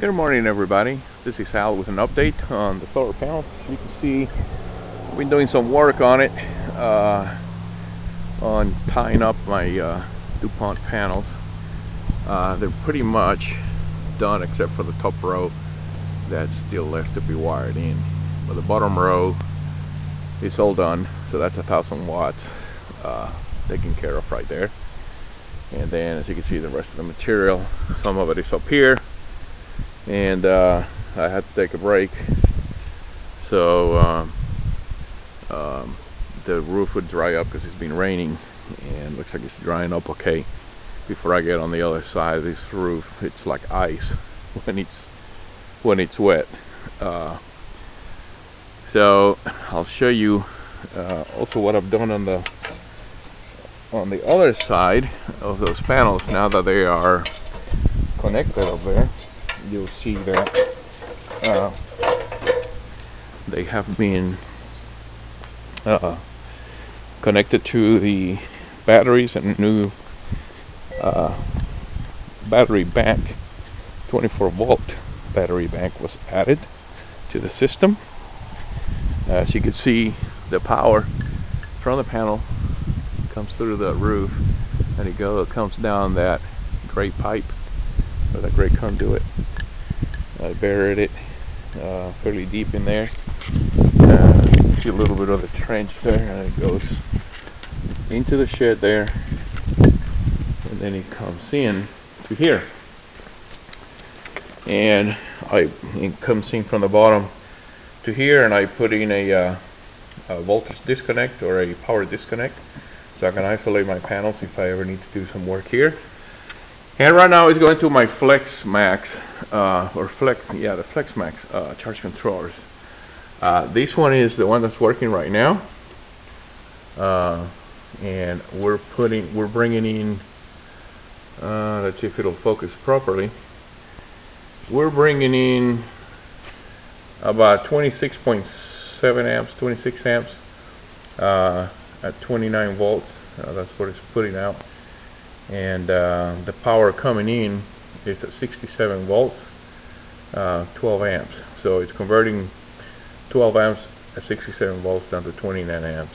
Good morning, everybody. This is Hal with an update on the solar panel. As you can see, I've been doing some work on it, on tying up my DuPont panels. They're pretty much done except for the top row that's still left to be wired in. But the bottom row is all done, so that's 1,000 watts taken care of right there. And then, as you can see, the rest of the material, some of it is up here, and I had to take a break, so the roof would dry up because it's been raining, and looks like it's drying up okay. Before I get on the other side of this roof, it's like ice when it's wet. So I'll show you also what I've done on the other side of those panels. Now that they are connected up there, you'll see that they have been connected to the batteries and new battery bank, 24 volt battery bank was added to the system. As you can see, the power from the panel comes through the roof and it comes down that gray pipe, or that gray conduit. I buried it fairly deep in there. See a little bit of the trench there, and it goes into the shed there, and then it comes in to here, and it comes in from the bottom to here, and I put in a voltage disconnect or a power disconnect, so I can isolate my panels if I ever need to do some work here. And right now it's going to my FlexMax, the FlexMax charge controllers. This one is the one that's working right now, and we're bringing in. Let's see if it'll focus properly. We're bringing in about 26.7 amps, 26 amps at 29 volts. That's what it's putting out. And the power coming in is at 67 volts, 12 amps. So it's converting 12 amps at 67 volts down to 29 amps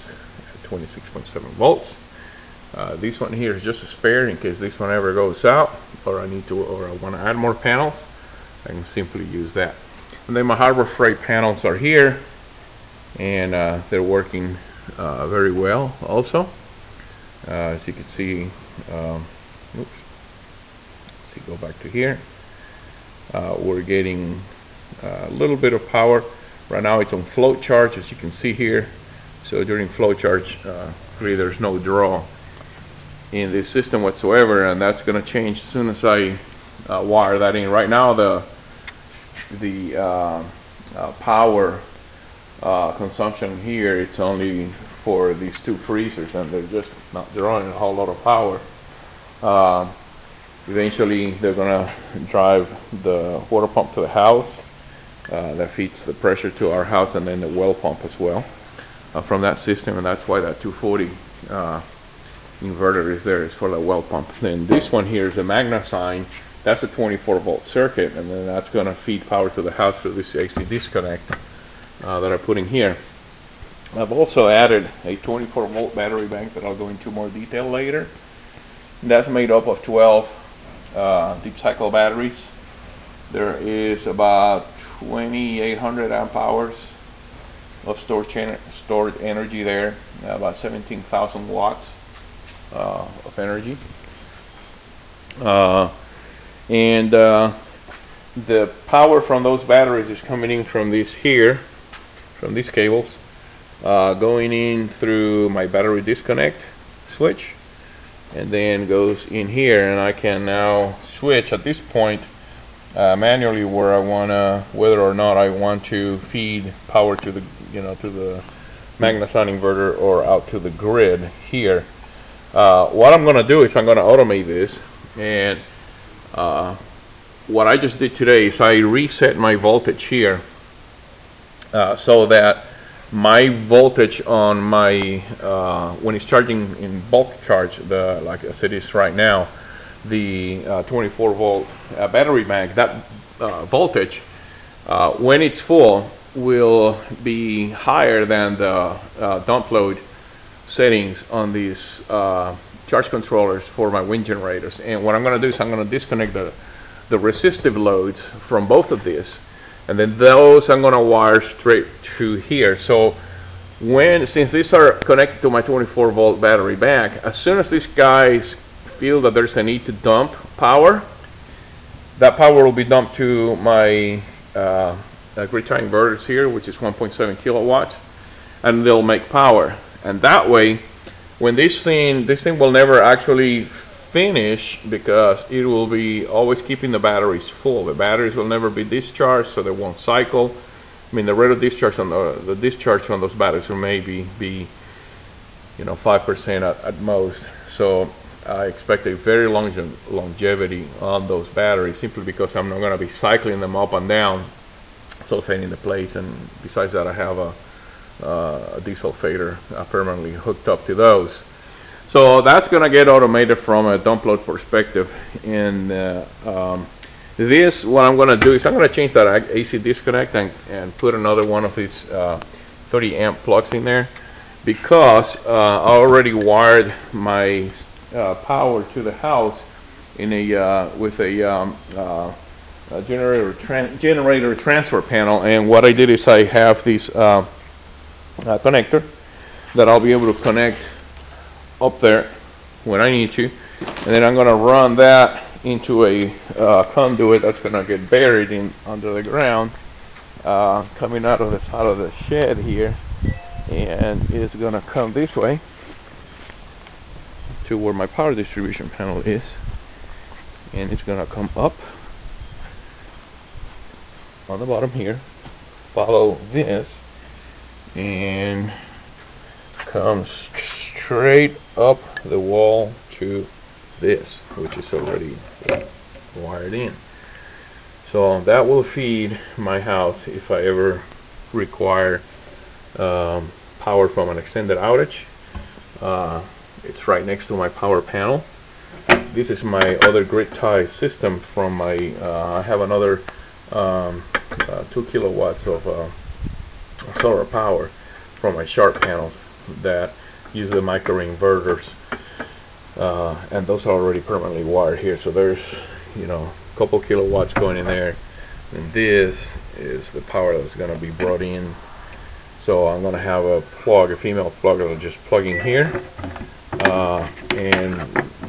at 26.7 volts. This one here is just a spare in case this one ever goes out, or I want to add more panels. I can simply use that. And then my Harbor Freight panels are here, and they're working very well also. As you can see, oops, let's see, go back to here. We're getting a little bit of power. Right now it's on float charge, as you can see here. So during float charge 3, there's no draw in the system whatsoever, and that's going to change as soon as I wire that in. Right now the power consumption here, it's only for these two freezers, and they're just not drawing a whole lot of power. Eventually they're going to drive the water pump to the house, that feeds the pressure to our house, and then the well pump as well from that system, and that's why that 240 inverter is there. It's for the well pump. Then this one here is a MagnaSine. That's a 24 volt circuit, and then that's going to feed power to the house through this AC disconnect that I put in here. I've also added a 24 volt battery bank that I'll go into more detail later. And that's made up of 12 deep cycle batteries. There is about 2,800 amp hours of stored energy there, about 17,000 watts of energy. The power from those batteries is coming in from this here, from these cables, going in through my battery disconnect switch, and then goes in here, and I can now switch at this point manually where I whether or not I want to feed power to the to the MagnaSine inverter or out to the grid here. What I'm going to do is I'm going to automate this, and what I just did today is I reset my voltage here so that my voltage on my when it's charging in bulk charge, like as it is right now, the 24 volt battery bank, that voltage, when it's full, will be higher than the dump load settings on these charge controllers for my wind generators. And what I'm going to do is I'm going to disconnect the resistive loads from both of these, and then those I'm going to wire straight to here. So since these are connected to my 24 volt battery bank, as soon as these guys feel that there's a need to dump power, that power will be dumped to my grid tie inverters here, which is 1.7 kilowatts, and they'll make power. And that way, when this thing will never actually finish, because it will be always keeping the batteries full. The batteries will never be discharged, so they won't cycle. I mean, the rate of discharge on the discharge on those batteries will maybe be, you know, 5% at most. So I expect a very long longevity on those batteries, simply because I'm not going to be cycling them up and down, sulfating the plates. And besides that, I have a desulfator permanently hooked up to those. So that's going to get automated from a dump load perspective. And this, what I'm going to do is I'm going to change that AC disconnect and put another one of these 30 amp plugs in there, because I already wired my power to the house in a with a generator transfer panel. And what I did is I have this connector that I'll be able to connect up there when I need to, and then I'm going to run that into a conduit that's going to get buried in under the ground, coming out of the side of the shed here, and it's going to come this way to where my power distribution panel is, and it's going to come up on the bottom here, follow this, and comes straight up the wall to this, which is already wired in. So that will feed my house if I ever require power from an extended outage. It's right next to my power panel. This is my other grid tie system from my I have another 2 kilowatts of solar power from my Sharp panels that use the microinverters, and those are already permanently wired here. So there's, you know, a couple kilowatts going in there, and this is the power that's going to be brought in. So I'm going to have a plug, a female plug, that'll just plug in here, and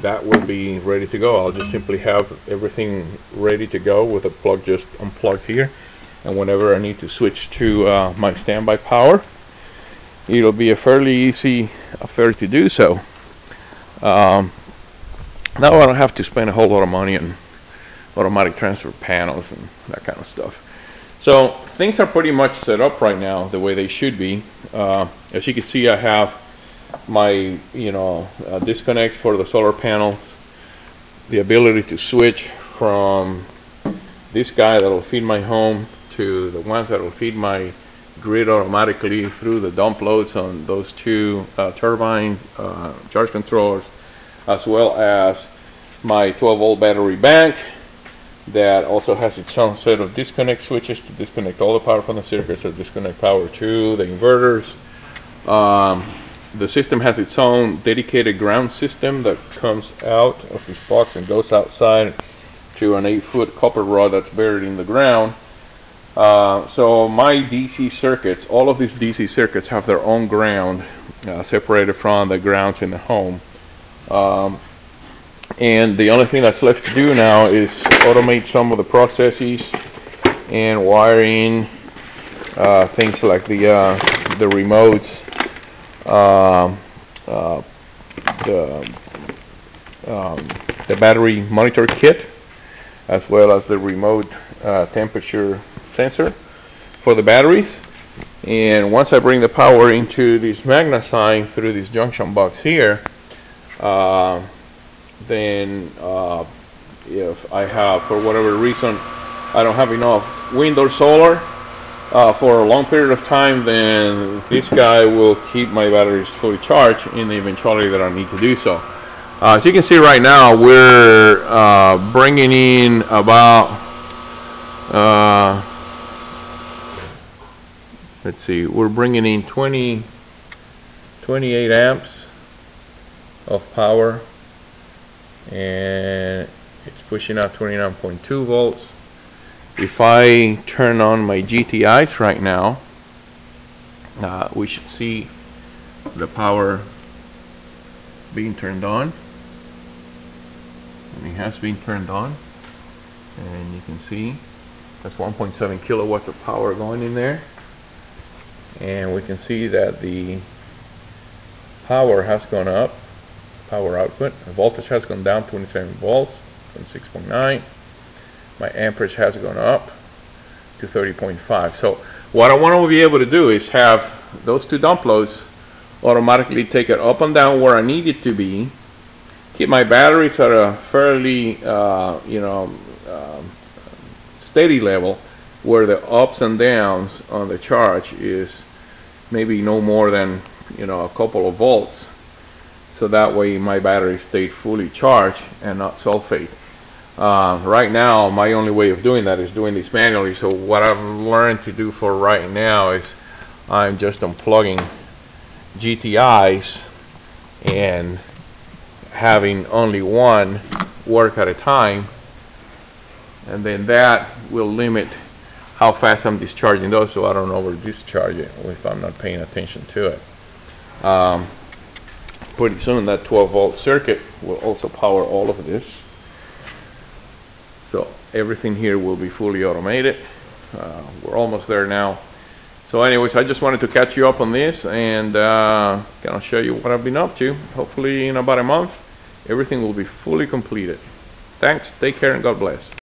that will be ready to go. I'll just simply have everything ready to go with a plug just unplugged here, and whenever I need to switch to my standby power, it'll be a fairly easy affair to do so. Now I don't have to spend a whole lot of money on automatic transfer panels and that kind of stuff. So things are pretty much set up right now the way they should be. As you can see, I have my disconnects for the solar panels, the ability to switch from this guy that will feed my home to the ones that will feed my grid automatically through the dump loads on those two turbine charge controllers, as well as my 12 volt battery bank that also has its own set of disconnect switches to disconnect all the power from the circuits or disconnect power to the inverters. The system has its own dedicated ground system that comes out of this box and goes outside to an 8-foot copper rod that's buried in the ground. So my DC circuits, all of these DC circuits have their own ground, separated from the grounds in the home. And the only thing that's left to do now is automate some of the processes and wiring things like the remotes, the battery monitor kit, as well as the remote temperature sensor for the batteries. And once I bring the power into this MagnaSine through this junction box here, then if I have, for whatever reason, I don't have enough wind or solar for a long period of time, then this guy will keep my batteries fully charged in the eventuality that I need to do so. As you can see right now, we're bringing in about Let's see, we're bringing in 28 amps of power, and it's pushing out 29.2 volts. If I turn on my GTIs right now, we should see the power being turned on, and it has been turned on, and you can see that's 1.7 kilowatts of power going in there, and we can see that the power has gone up, power output, the voltage has gone down 27 volts from 6.9. my amperage has gone up to 30.5. so what I want to be able to do is have those two dump loads automatically take it up and down where I need it to be, keep my batteries at a fairly steady level where the ups and downs on the charge is maybe no more than a couple of volts, so that way my battery stayed fully charged and not sulfate. Right now my only way of doing that is doing this manually, so what I've learned to do for right now is I'm just unplugging GTIs and having only one work at a time, and then that will limit how fast I'm discharging those, so I don't over discharge it if I'm not paying attention to it. Pretty soon that 12 volt circuit will also power all of this, so everything here will be fully automated. We're almost there now. So anyways, I just wanted to catch you up on this and kind of show you what I've been up to. Hopefully in about a month everything will be fully completed. Thanks, take care, and God bless.